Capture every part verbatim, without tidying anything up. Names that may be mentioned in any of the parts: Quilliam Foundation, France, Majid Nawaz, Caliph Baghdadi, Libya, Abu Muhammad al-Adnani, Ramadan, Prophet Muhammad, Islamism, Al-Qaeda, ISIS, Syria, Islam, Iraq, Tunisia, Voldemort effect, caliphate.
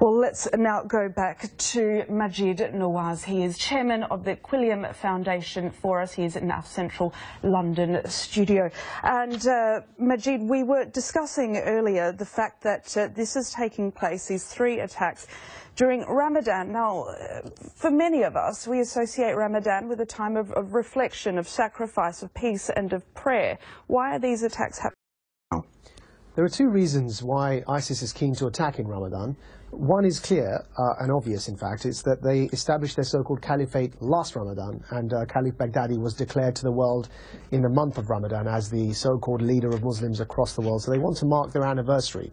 Well, let's now go back to Majid Nawaz. He is chairman of the Quilliam Foundation for us. He is in our central London studio. And uh, Majid, we were discussing earlier the fact that uh, this is taking place, these three attacks, during Ramadan. Now, for many of us, we associate Ramadan with a time of, of reflection, of sacrifice, of peace and of prayer. Why are these attacks happening? There are two reasons why ISIS is keen to attack in Ramadan. One is clear uh, and obvious, in fact. It's that they established their so-called caliphate last Ramadan, and uh, Caliph Baghdadi was declared to the world in the month of Ramadan as the so-called leader of Muslims across the world, so they want to mark their anniversary.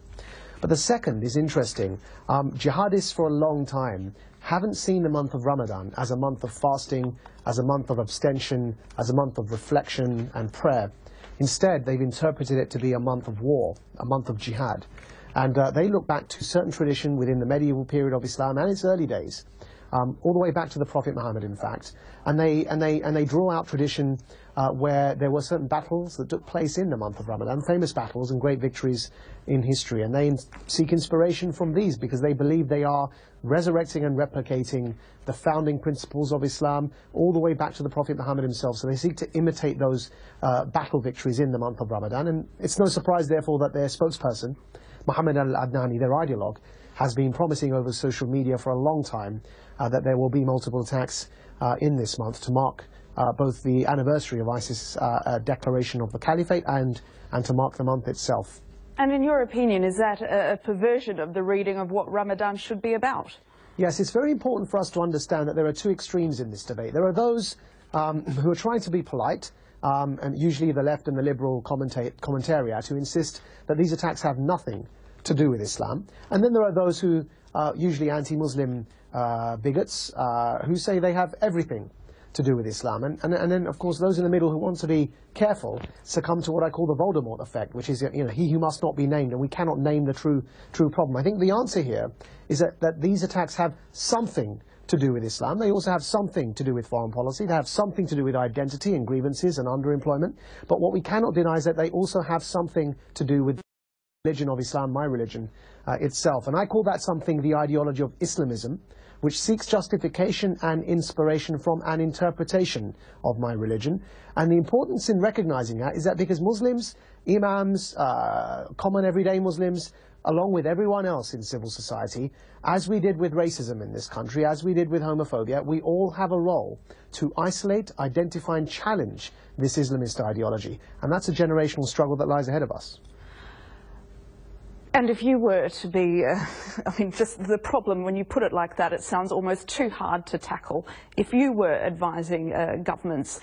But the second is interesting. Um, jihadists for a long time haven't seen the month of Ramadan as a month of fasting, as a month of abstention, as a month of reflection and prayer. Instead, they've interpreted it to be a month of war, a month of jihad. And uh, they look back to certain tradition within the medieval period of Islam and its early days, um, all the way back to the Prophet Muhammad, in fact. And they, and they, and they draw out tradition uh, where there were certain battles that took place in the month of Ramadan, famous battles and great victories in history. And they in seek inspiration from these because they believe they are resurrecting and replicating the founding principles of Islam all the way back to the Prophet Muhammad himself. So they seek to imitate those uh, battle victories in the month of Ramadan. And it's no surprise, therefore, that their spokesperson, Muhammad al-Adnani, their ideologue, has been promising over social media for a long time uh, that there will be multiple attacks uh, in this month to mark uh, both the anniversary of ISIS' uh, uh, declaration of the caliphate and, and to mark the month itself. And in your opinion, is that a perversion of the reading of what Ramadan should be about? Yes, it's very important for us to understand that there are two extremes in this debate. There are those um, who are trying to be polite, Um, and usually the left and the liberal commenta commentariat who insist that these attacks have nothing to do with Islam. And then there are those who are usually anti-Muslim uh, bigots uh, who say they have everything to do with Islam. And, and, and then, of course, those in the middle who want to be careful succumb to what I call the Voldemort effect, which is, you know, he who must not be named, and we cannot name the true, true problem. I think the answer here is that, that these attacks have something to do with Islam. They also have something to do with foreign policy. They have something to do with identity and grievances and underemployment. But what we cannot deny is that they also have something to do with the religion of Islam, my religion uh, itself. And I call that something the ideology of Islamism, which seeks justification and inspiration from an interpretation of my religion. And the importance in recognizing that is that because Muslims, imams, uh, common everyday Muslims, along with everyone else in civil society, as we did with racism in this country, as we did with homophobia, we all have a role to isolate, identify and challenge this Islamist ideology. And that's a generational struggle that lies ahead of us. And if you were to be, uh, I mean, just the problem, when you put it like that, it sounds almost too hard to tackle. If you were advising uh, governments,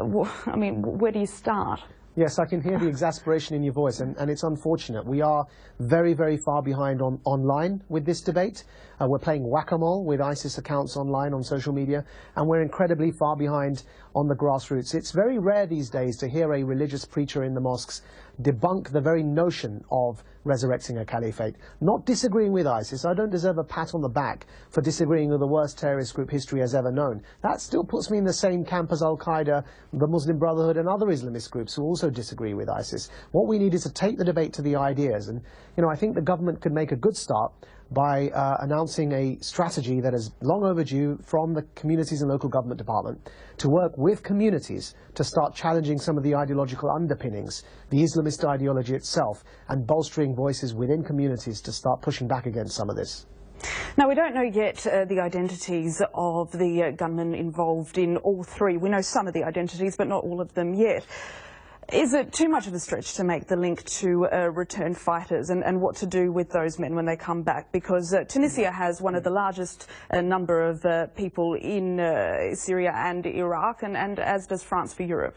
uh, I mean, where do you start? Yes, I can hear the exasperation in your voice, and, and it's unfortunate. We are very, very far behind on online with this debate. Uh, we're playing whack-a-mole with ISIS accounts online on social media, and we're incredibly far behind on the grassroots. It's very rare these days to hear a religious preacher in the mosques debunk the very notion of resurrecting a caliphate. Not disagreeing with ISIS, I don't deserve a pat on the back for disagreeing with the worst terrorist group history has ever known. That still puts me in the same camp as Al-Qaeda, the Muslim Brotherhood and other Islamist groups who also disagree with ISIS. What we need is to take the debate to the ideas, and you know, I think the government could make a good start by uh, announcing a strategy that is long overdue from the Communities and Local Government Department to work with communities to start challenging some of the ideological underpinnings, the Islamist ideology itself, and bolstering voices within communities to start pushing back against some of this. Now, we don't know yet uh, the identities of the uh, gunmen involved in all three. We know some of the identities, but not all of them yet. Is it too much of a stretch to make the link to uh, return fighters and, and what to do with those men when they come back? Because uh, Tunisia has one of the largest uh, number of uh, people in uh, Syria and Iraq, and, and as does France for Europe.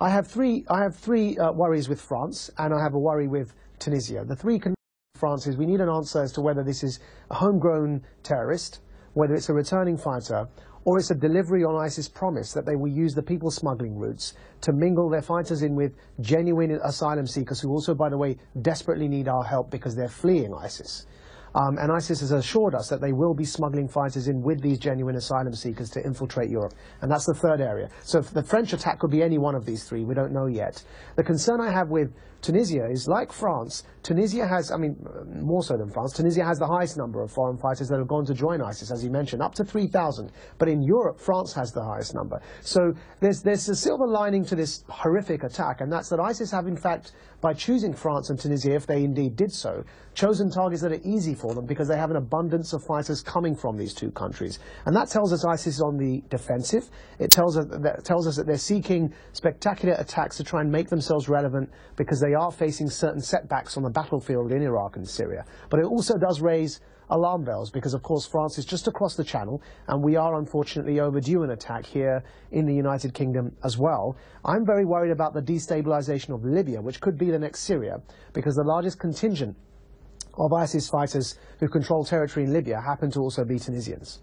I have three, I have three uh, worries with France, and I have a worry with Tunisia. The three concerns with France is we need an answer as to whether this is a homegrown terrorist, whether it's a returning fighter, or it's a delivery on ISIS promise that they will use the people smuggling routes to mingle their fighters in with genuine asylum seekers who also, by the way, desperately need our help because they're fleeing ISIS. Um, and ISIS has assured us that they will be smuggling fighters in with these genuine asylum seekers to infiltrate Europe. And that's the third area. So the French attack could be any one of these three. We don't know yet. The concern I have with Tunisia is like France. Tunisia has, I mean, more so than France, Tunisia has the highest number of foreign fighters that have gone to join ISIS, as you mentioned, up to three thousand. But in Europe, France has the highest number. So there's, there's a silver lining to this horrific attack, and that's that ISIS have, in fact, by choosing France and Tunisia, if they indeed did so, chosen targets that are easy for them because they have an abundance of fighters coming from these two countries. And that tells us ISIS is on the defensive. It tells us that, tells us that they're seeking spectacular attacks to try and make themselves relevant because they are facing certain setbacks on the battlefield in Iraq and Syria. But it also does raise alarm bells because, of course, France is just across the channel and we are unfortunately overdue an attack here in the United Kingdom as well. I'm very worried about the destabilization of Libya, which could be the next Syria, because the largest contingent of ISIS fighters who control territory in Libya happen to also be Tunisians.